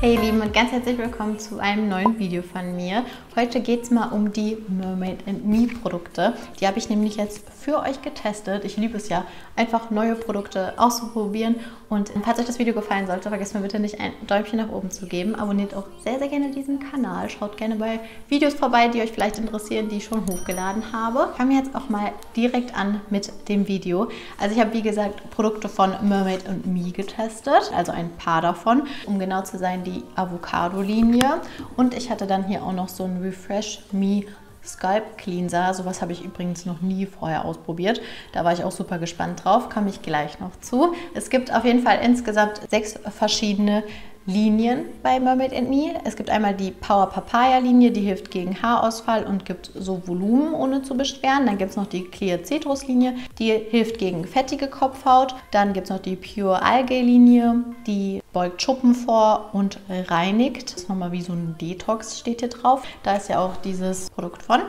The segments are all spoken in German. Hey ihr Lieben und ganz herzlich willkommen zu einem neuen Video von mir. Heute geht es mal um die Mermaid + Me Produkte. Die habe ich nämlich jetzt für euch getestet. Ich liebe es ja, einfach neue Produkte auszuprobieren. Und falls euch das Video gefallen sollte, vergesst mir bitte nicht, ein Däumchen nach oben zu geben. Abonniert auch sehr, sehr gerne diesen Kanal. Schaut gerne bei Videos vorbei, die euch vielleicht interessieren, die ich schon hochgeladen habe. Fangen wir jetzt auch mal direkt an mit dem Video. Also ich habe, wie gesagt, Produkte von Mermaid + Me getestet. Also ein paar davon, um genau zu sein, die Avocado-Linie, und ich hatte dann hier auch noch so ein Refresh Me Scalp Cleanser. Sowas habe ich übrigens noch nie vorher ausprobiert. Da war ich auch super gespannt drauf, komme ich gleich noch zu. Es gibt auf jeden Fall insgesamt 6 verschiedene Linien bei Mermaid + Me. Es gibt einmal die Power Papaya-Linie, die hilft gegen Haarausfall und gibt so Volumen, ohne zu beschweren. Dann gibt es noch die Clear Cetrus-Linie, die hilft gegen fettige Kopfhaut. Dann gibt es noch die Pure Algae-Linie, die beugt Schuppen vor und reinigt. Das ist nochmal wie so ein Detox, steht hier drauf. Da ist ja auch dieses Produkt von.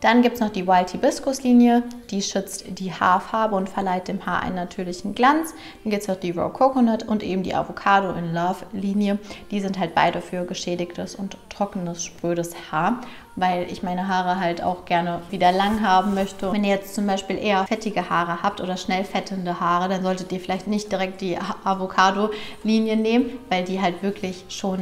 Dann gibt es noch die Wild Hibiscus-Linie, die schützt die Haarfarbe und verleiht dem Haar einen natürlichen Glanz. Dann gibt es noch die Raw Coconut und eben die Avocado in Love-Linie. Die sind halt beide für geschädigtes und trockenes, sprödes Haar, weil ich meine Haare halt auch gerne wieder lang haben möchte. Wenn ihr jetzt zum Beispiel eher fettige Haare habt oder schnell fettende Haare, dann solltet ihr vielleicht nicht direkt die Avocado-Linie nehmen, weil die halt wirklich schon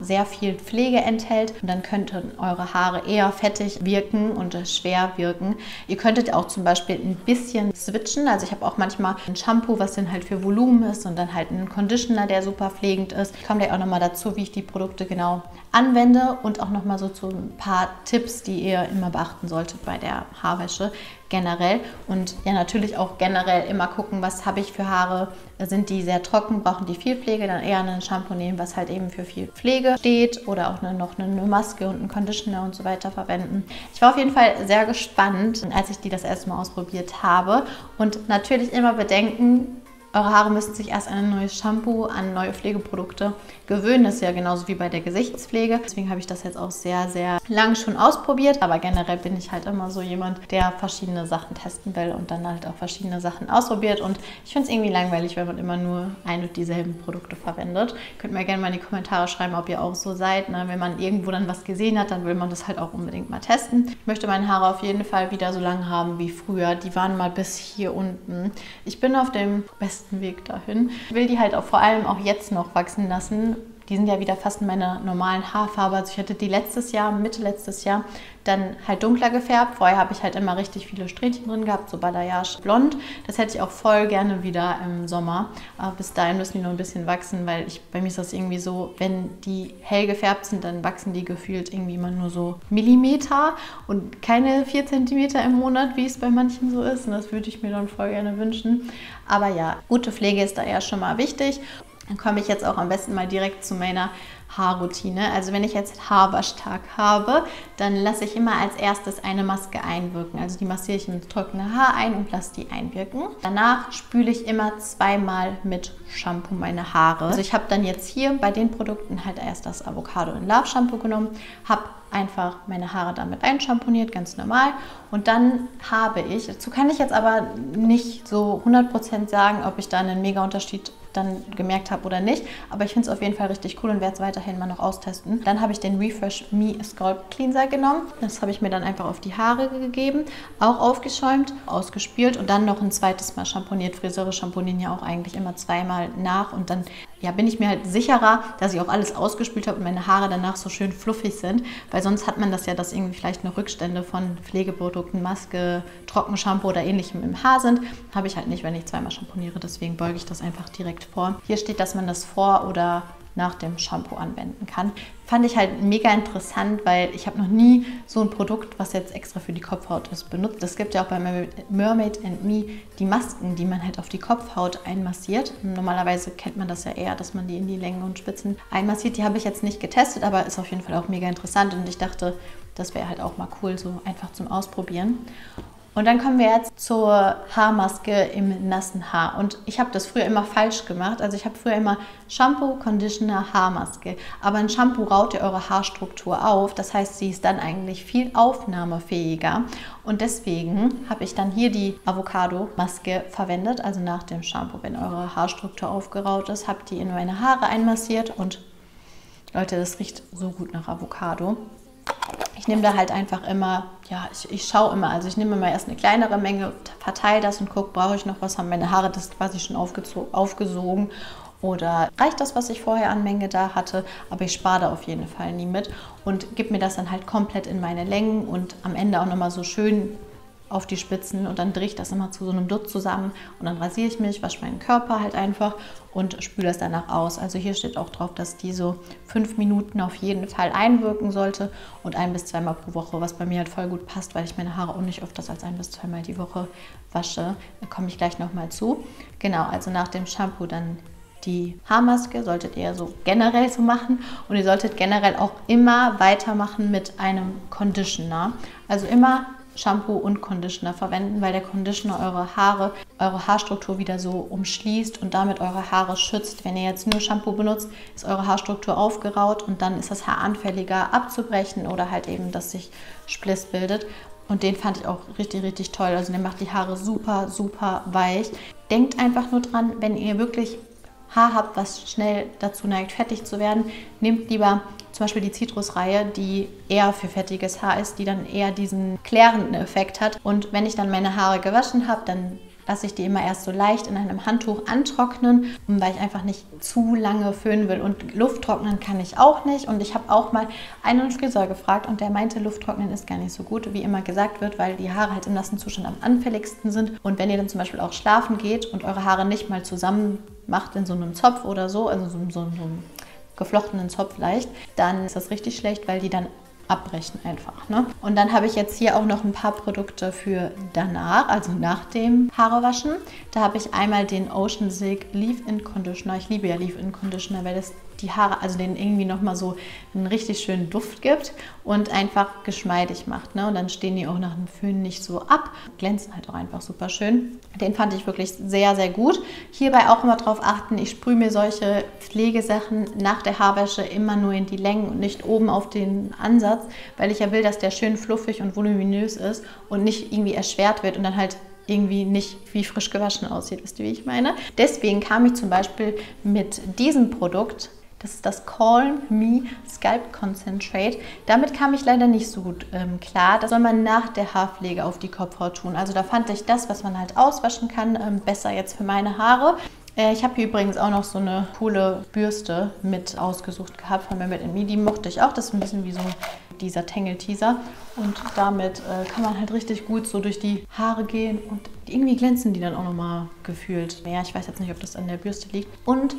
sehr viel Pflege enthält. Und dann könnten eure Haare eher fettig wirken und schwer wirken. Ihr könntet auch zum Beispiel ein bisschen switchen. Also ich habe auch manchmal ein Shampoo, was dann halt für Volumen ist, und dann halt einen Conditioner, der super pflegend ist. Ich komme gleich auch nochmal dazu, wie ich die Produkte genau anwende, und auch nochmal so zu ein paar Tipps, die ihr immer beachten solltet bei der Haarwäsche generell. Und ja, natürlich auch generell immer gucken, was habe ich für Haare, sind die sehr trocken, brauchen die viel Pflege, dann eher ein Shampoo nehmen, was halt eben für viel Pflege steht, oder auch noch eine Maske und einen Conditioner und so weiter verwenden. Ich war auf jeden Fall sehr gespannt, als ich die das erste Mal ausprobiert habe, und natürlich immer bedenken, eure Haare müssen sich erst an ein neues Shampoo, an neue Pflegeprodukte gewöhnen. Das ist ja genauso wie bei der Gesichtspflege. Deswegen habe ich das jetzt auch sehr, sehr lang schon ausprobiert. Aber generell bin ich halt immer so jemand, der verschiedene Sachen testen will und dann halt auch verschiedene Sachen ausprobiert. Und ich finde es irgendwie langweilig, wenn man immer nur ein und dieselben Produkte verwendet. Könnt mir gerne mal in die Kommentare schreiben, ob ihr auch so seid. Ne? Wenn man irgendwo dann was gesehen hat, dann will man das halt auch unbedingt mal testen. Ich möchte meine Haare auf jeden Fall wieder so lang haben wie früher. Die waren mal bis hier unten. Ich bin auf dem besten Weg dahin. Ich will die halt auch vor allem auch jetzt noch wachsen lassen. Die sind ja wieder fast in meiner normalen Haarfarbe. Also ich hatte die letztes Jahr, Mitte letztes Jahr, dann halt dunkler gefärbt. Vorher habe ich halt immer richtig viele Strähnchen drin gehabt, so balayage blond. Das hätte ich auch voll gerne wieder im Sommer. Aber bis dahin müssen die noch ein bisschen wachsen, weil bei mir ist das irgendwie so, wenn die hell gefärbt sind, dann wachsen die gefühlt irgendwie immer nur so Millimeter und keine 4 cm im Monat, wie es bei manchen so ist. Und das würde ich mir dann voll gerne wünschen. Aber ja, gute Pflege ist da ja schon mal wichtig. Dann komme ich jetzt auch am besten mal direkt zu meiner Haarroutine. Also wenn ich jetzt Haarwaschtag habe, dann lasse ich immer als erstes eine Maske einwirken. Also die massiere ich ins trockene Haar ein und lasse die einwirken. Danach spüle ich immer zweimal mit Shampoo meine Haare. Also ich habe dann jetzt hier bei den Produkten halt erst das Avocado in Love Shampoo genommen, habe einfach meine Haare damit einschamponiert, ganz normal. Und dann habe ich, dazu kann ich jetzt aber nicht so 100% sagen, ob ich da einen mega Unterschied dann gemerkt habe oder nicht, aber ich finde es auf jeden Fall richtig cool und werde es weiterhin mal noch austesten. Dann habe ich den Refresh Me Scalp Cleanser genommen. Das habe ich mir dann einfach auf die Haare gegeben, auch aufgeschäumt, ausgespült und dann noch ein zweites Mal schamponiert. Friseure schamponieren ja auch eigentlich immer zweimal nach, und dann ja, bin ich mir halt sicherer, dass ich auch alles ausgespült habe und meine Haare danach so schön fluffig sind, weil sonst hat man das ja, dass irgendwie vielleicht noch Rückstände von Pflegeprodukten, Maske, Trockenshampoo oder ähnlichem im Haar sind. Habe ich halt nicht, wenn ich zweimal schamponiere, deswegen beuge ich das einfach direkt vor. Hier steht, dass man das vor oder nach dem Shampoo anwenden kann. Fand ich halt mega interessant, weil ich habe noch nie so ein Produkt, was jetzt extra für die Kopfhaut ist, benutzt. Es gibt ja auch bei Mermaid + Me die Masken, die man halt auf die Kopfhaut einmassiert. Normalerweise kennt man das ja eher, dass man die in die Längen und Spitzen einmassiert. Die habe ich jetzt nicht getestet, aber ist auf jeden Fall auch mega interessant, und ich dachte, das wäre halt auch mal cool, so einfach zum Ausprobieren. Und dann kommen wir jetzt zur Haarmaske im nassen Haar. Und ich habe das früher immer falsch gemacht. Also ich habe früher immer Shampoo, Conditioner, Haarmaske. Aber ein Shampoo raut ja eure Haarstruktur auf. Das heißt, sie ist dann eigentlich viel aufnahmefähiger. Und deswegen habe ich dann hier die Avocado-Maske verwendet. Also nach dem Shampoo, wenn eure Haarstruktur aufgeraut ist, habt die in meine Haare einmassiert und Leute, das riecht so gut nach Avocado. Ich nehme da halt einfach immer, ja, ich schaue immer, also ich nehme immer erst eine kleinere Menge, verteile das und gucke, brauche ich noch was, haben meine Haare das quasi schon aufgesogen oder reicht das, was ich vorher an Menge da hatte, aber ich spare da auf jeden Fall nie mit und gebe mir das dann halt komplett in meine Längen und am Ende auch nochmal so schön auf die Spitzen und dann drehe ich das immer zu so einem Dutt zusammen und dann rasiere ich mich, wasche meinen Körper halt einfach und spüle das danach aus. Also hier steht auch drauf, dass die so 5 Minuten auf jeden Fall einwirken sollte und 1- bis zweimal pro Woche, was bei mir halt voll gut passt, weil ich meine Haare auch nicht öfters als 1- bis zweimal die Woche wasche. Da komme ich gleich nochmal zu. Genau, also nach dem Shampoo dann die Haarmaske solltet ihr so generell so machen und ihr solltet generell auch immer weitermachen mit einem Conditioner. Also immer Shampoo und Conditioner verwenden, weil der Conditioner eure Haare, eure Haarstruktur wieder so umschließt und damit eure Haare schützt. Wenn ihr jetzt nur Shampoo benutzt, ist eure Haarstruktur aufgeraut und dann ist das Haar anfälliger abzubrechen oder halt eben, dass sich Spliss bildet. Und den fand ich auch richtig, richtig toll. Also der macht die Haare super, super weich. Denkt einfach nur dran, wenn ihr wirklich Haar habt, was schnell dazu neigt, fettig zu werden, nehmt lieber zum Beispiel die Zitrusreihe, die eher für fettiges Haar ist, die dann eher diesen klärenden Effekt hat. Und wenn ich dann meine Haare gewaschen habe, dann lasse ich die immer erst so leicht in einem Handtuch antrocknen, weil ich einfach nicht zu lange föhnen will. Und Lufttrocknen kann ich auch nicht. Und ich habe auch mal einen Friseur gefragt und der meinte, Lufttrocknen ist gar nicht so gut, wie immer gesagt wird, weil die Haare halt im nassen Zustand am anfälligsten sind. Und wenn ihr dann zum Beispiel auch schlafen geht und eure Haare nicht mal zusammen macht in so einem Zopf oder so, also so einem geflochtenen Zopf leicht, dann ist das richtig schlecht, weil die dann abbrechen einfach, ne? Und dann habe ich jetzt hier auch noch ein paar Produkte für danach, also nach dem Haarewaschen. Da habe ich einmal den Ocean Silk Leave-In Conditioner. Ich liebe ja Leave-In Conditioner, weil das die Haare, also denen irgendwie nochmal so einen richtig schönen Duft gibt und einfach geschmeidig macht, ne? Und dann stehen die auch nach dem Föhn nicht so ab, glänzen halt auch einfach super schön. Den fand ich wirklich sehr, sehr gut. Hierbei auch immer drauf achten, ich sprühe mir solche Pflegesachen nach der Haarwäsche immer nur in die Längen und nicht oben auf den Ansatz, weil ich ja will, dass der schön fluffig und voluminös ist und nicht irgendwie erschwert wird und dann halt irgendwie nicht wie frisch gewaschen aussieht, wisst ihr, wie ich meine? Deswegen kam ich zum Beispiel mit diesem Produkt. Das ist das Call Me Sculpt Concentrate. Damit kam ich leider nicht so gut klar. Das soll man nach der Haarpflege auf die Kopfhaut tun. Also da fand ich das, was man halt auswaschen kann, besser jetzt für meine Haare. Ich habe hier übrigens auch noch so eine coole Bürste mit ausgesucht gehabt von Mermaid + Me. Die mochte ich auch. Das ist ein bisschen wie so dieser Tangle Teaser. Und damit kann man halt richtig gut so durch die Haare gehen. Und irgendwie glänzen die dann auch nochmal gefühlt. Ja, ich weiß jetzt nicht, ob das an der Bürste liegt. Und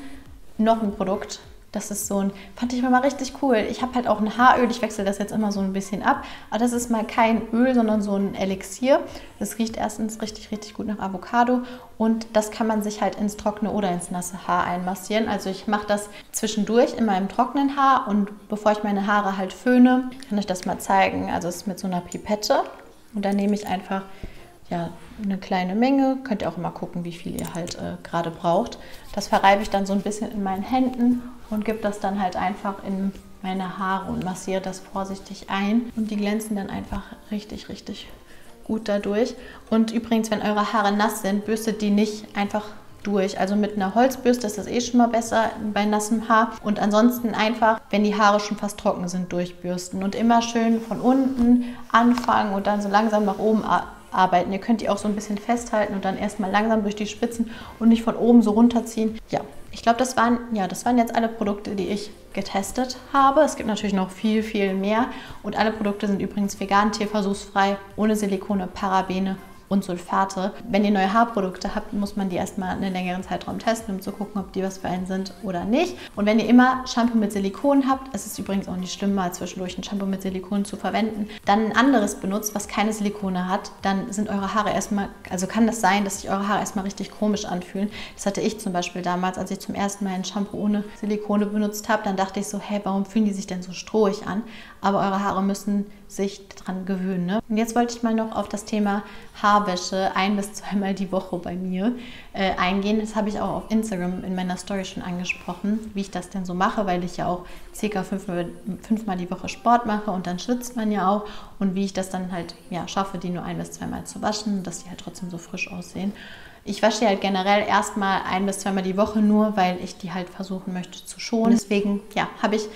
noch ein Produkt. Das ist so ein, fand ich mal richtig cool. Ich habe halt auch ein Haaröl, ich wechsle das jetzt immer so ein bisschen ab. Aber das ist mal kein Öl, sondern so ein Elixier. Das riecht erstens richtig, richtig gut nach Avocado. Und das kann man sich halt ins trockene oder ins nasse Haar einmassieren. Also ich mache das zwischendurch in meinem trockenen Haar. Und bevor ich meine Haare halt föhne, kann ich das mal zeigen. Also es ist mit so einer Pipette. Und dann nehme ich einfach, ja, eine kleine Menge. Könnt ihr auch immer gucken, wie viel ihr halt gerade braucht. Das verreibe ich dann so ein bisschen in meinen Händen. Und gebe das dann halt einfach in meine Haare und massiere das vorsichtig ein. Und die glänzen dann einfach richtig, richtig gut dadurch. Und übrigens, wenn eure Haare nass sind, bürstet die nicht einfach durch. Also mit einer Holzbürste ist das eh schon mal besser bei nassem Haar. Und ansonsten einfach, wenn die Haare schon fast trocken sind, durchbürsten. Und immer schön von unten anfangen und dann so langsam nach oben arbeiten. Ihr könnt die auch so ein bisschen festhalten und dann erstmal langsam durch die Spitzen und nicht von oben so runterziehen. Ja, ich glaube, das waren jetzt alle Produkte, die ich getestet habe. Es gibt natürlich noch viel, viel mehr. Und alle Produkte sind übrigens vegan, tierversuchsfrei, ohne Silikone, Parabene und Sulfate. Wenn ihr neue Haarprodukte habt, muss man die erstmal einen längeren Zeitraum testen, um zu gucken, ob die was für einen sind oder nicht. Und wenn ihr immer Shampoo mit Silikon habt, es ist übrigens auch nicht schlimm, mal zwischendurch ein Shampoo mit Silikon zu verwenden, dann ein anderes benutzt, was keine Silikone hat, dann sind eure Haare erstmal, also kann das sein, dass sich eure Haare erstmal richtig komisch anfühlen. Das hatte ich zum Beispiel damals, als ich zum ersten Mal ein Shampoo ohne Silikone benutzt habe, dann dachte ich so, hey, warum fühlen die sich denn so strohig an? Aber eure Haare müssen sich dran gewöhnen, ne? Und jetzt wollte ich mal noch auf das Thema Haarwäsche 1- bis zweimal die Woche bei mir eingehen. Das habe ich auch auf Instagram in meiner Story schon angesprochen, wie ich das denn so mache, weil ich ja auch ca. fünfmal die Woche Sport mache und dann schwitzt man ja auch und wie ich das dann halt ja, schaffe, die nur 1- bis zweimal zu waschen, dass die halt trotzdem so frisch aussehen. Ich wasche die halt generell erstmal 1- bis zweimal die Woche nur, weil ich die halt versuchen möchte zu schonen. Deswegen ja, habe ich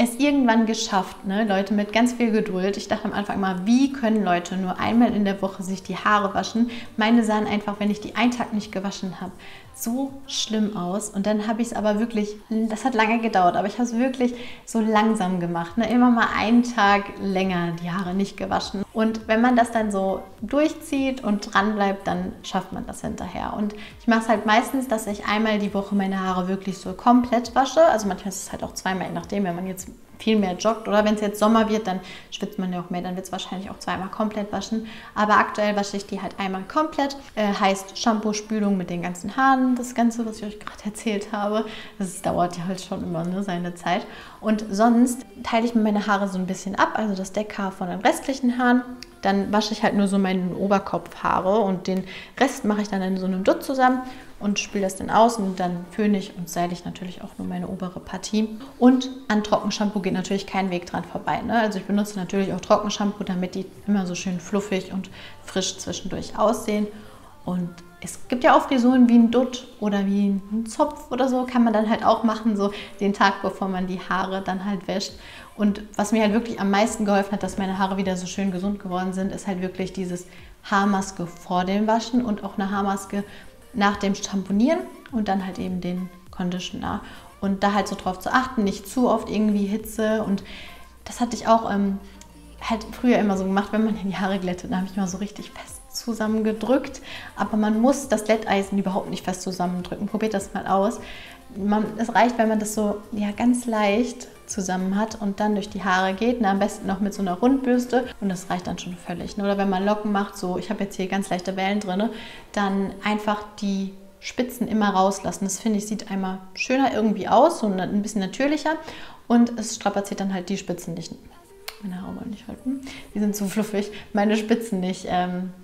es irgendwann geschafft, ne? Leute, mit ganz viel Geduld. Ich dachte am Anfang mal, wie können Leute nur einmal in der Woche sich die Haare waschen? Meine sahen einfach, wenn ich die einen Tag nicht gewaschen habe, so schlimm aus. Und dann habe ich es aber wirklich, das hat lange gedauert, aber ich habe es wirklich so langsam gemacht. Ne? Immer mal einen Tag länger die Haare nicht gewaschen. Und wenn man das dann so durchzieht und dran bleibt, dann schafft man das hinterher. Und ich mache es halt meistens, dass ich einmal die Woche meine Haare wirklich so komplett wasche. Also manchmal ist es halt auch zweimal, je nachdem, wenn man jetzt viel mehr joggt oder wenn es jetzt Sommer wird, dann schwitzt man ja auch mehr, dann wird es wahrscheinlich auch zweimal komplett waschen. Aber aktuell wasche ich die halt einmal komplett, heißt Shampoo, Spülung mit den ganzen Haaren, das Ganze, was ich euch gerade erzählt habe. Das dauert ja halt schon immer, ne, seine Zeit. Und sonst teile ich mir meine Haare so ein bisschen ab, also das Deckhaar von den restlichen Haaren. Dann wasche ich halt nur so meine Oberkopfhaare und den Rest mache ich dann in so einem Dutt zusammen und spüle das dann aus und dann föhne ich und seile ich natürlich auch nur meine obere Partie. Und an Trockenshampoo geht natürlich kein Weg dran vorbei, ne? Also ich benutze natürlich auch Trockenshampoo, damit die immer so schön fluffig und frisch zwischendurch aussehen. Und es gibt ja auch Frisuren wie ein Dutt oder wie ein Zopf oder so, kann man dann halt auch machen, so den Tag, bevor man die Haare dann halt wäscht. Und was mir halt wirklich am meisten geholfen hat, dass meine Haare wieder so schön gesund geworden sind, ist halt wirklich dieses Haarmaske vor dem Waschen und auch eine Haarmaske nach dem Shampoonieren und dann halt eben den Conditioner. Und da halt so drauf zu achten, nicht zu oft irgendwie Hitze. Und das hatte ich auch halt früher immer so gemacht, wenn man die Haare glättet, dann habe ich immer so richtig fest zusammengedrückt, aber man muss das Glätteisen überhaupt nicht fest zusammendrücken. Probiert das mal aus. Es reicht, wenn man das so ja, ganz leicht zusammen hat und dann durch die Haare geht. Na, am besten noch mit so einer Rundbürste und das reicht dann schon völlig. Ne? Oder wenn man Locken macht, so ich habe jetzt hier ganz leichte Wellen drin, ne? Dann einfach die Spitzen immer rauslassen. Das finde ich, sieht einmal schöner irgendwie aus, so ein bisschen natürlicher und es strapaziert dann halt die Spitzen nicht. Meine Haare wollen nicht halten. Die sind zu fluffig. Meine Spitzen nicht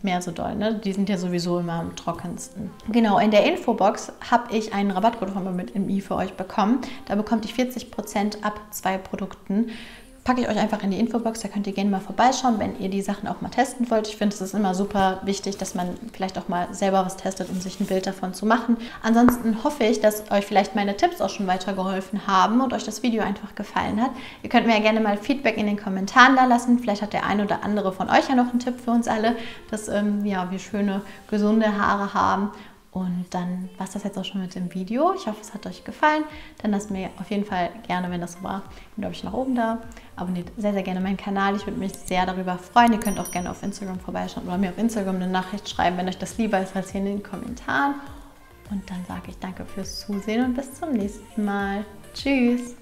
mehr so doll. Ne? Die sind ja sowieso immer am trockensten. Genau, in der Infobox habe ich einen Rabattcode von Mermaid+Me für euch bekommen. Da bekommt ihr 40% ab 2 Produkten. Packe ich euch einfach in die Infobox, da könnt ihr gerne mal vorbeischauen, wenn ihr die Sachen auch mal testen wollt. Ich finde, es ist immer super wichtig, dass man vielleicht auch mal selber was testet, um sich ein Bild davon zu machen. Ansonsten hoffe ich, dass euch vielleicht meine Tipps auch schon weitergeholfen haben und euch das Video einfach gefallen hat. Ihr könnt mir ja gerne mal Feedback in den Kommentaren da lassen. Vielleicht hat der ein oder andere von euch ja noch einen Tipp für uns alle, dass ja, wir schöne, gesunde Haare haben. Und dann war es das jetzt auch schon mit dem Video. Ich hoffe, es hat euch gefallen. Dann lasst mir auf jeden Fall gerne, wenn das so war, ein Däumchen nach oben da. Abonniert sehr, sehr gerne meinen Kanal. Ich würde mich sehr darüber freuen. Ihr könnt auch gerne auf Instagram vorbeischauen oder mir auf Instagram eine Nachricht schreiben, wenn euch das lieber ist, als hier in den Kommentaren. Und dann sage ich danke fürs Zusehen und bis zum nächsten Mal. Tschüss!